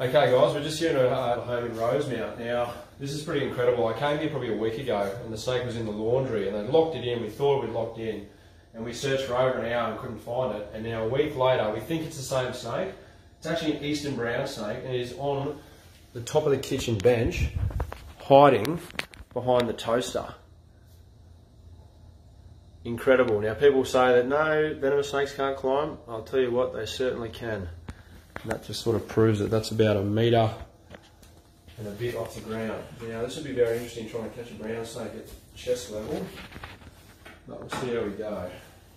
Okay guys, we're just here in a home in Rosemount. Now, this is pretty incredible. I came here probably a week ago and the snake was in the laundry and they locked it in. We thought we'd locked in and we searched for over an hour and couldn't find it. And now a week later, we think it's the same snake. It's actually an Eastern Brown snake and it is on the top of the kitchen bench, hiding behind the toaster. Incredible. Now people say that no, venomous snakes can't climb. I'll tell you what, they certainly can. And that just sort of proves that that's about a metre and a bit off the ground. Now this would be very interesting trying to catch a brown snake at chest level, but we'll see how we go.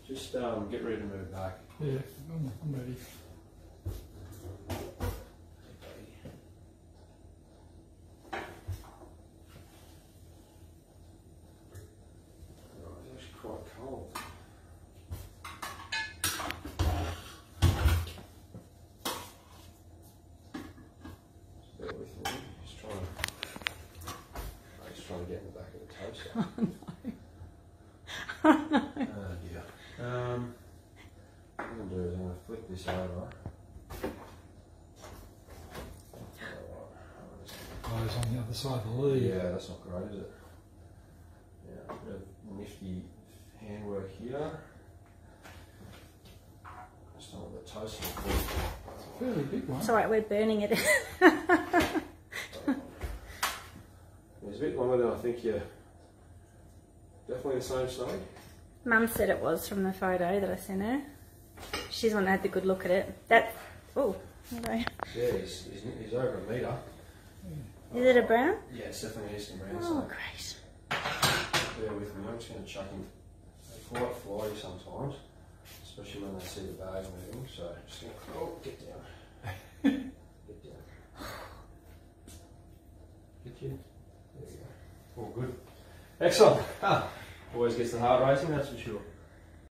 Just get ready to move back. Yeah, I'm ready. It's actually quite cold. Trying to get in the back of the toaster. Oh no. Oh dear. What I'm going to do is I'm going to flick this over. Oh, it's on the other side of the lid. Yeah, that's not great, is it? Yeah, a bit of nifty handwork here. Just on the toaster. It's a fairly big one. It's alright, we're burning it. It's a bit longer than I think. You're definitely the same snake. Mum said it was from the photo that I sent her. She's the one that had the good look at it. That, oh, hello. Yeah, he's over a metre. Yeah. Is it a brown? Yeah, it's definitely an Eastern Brown snake. Oh, great. Bear with me, I'm just going to chuck him. They're quite flighty sometimes, especially when they see the bag moving, so I'm just going to, oh, get down. Get down. Get you. There we go. All good. Excellent. Always gets the heart racing, that's for sure.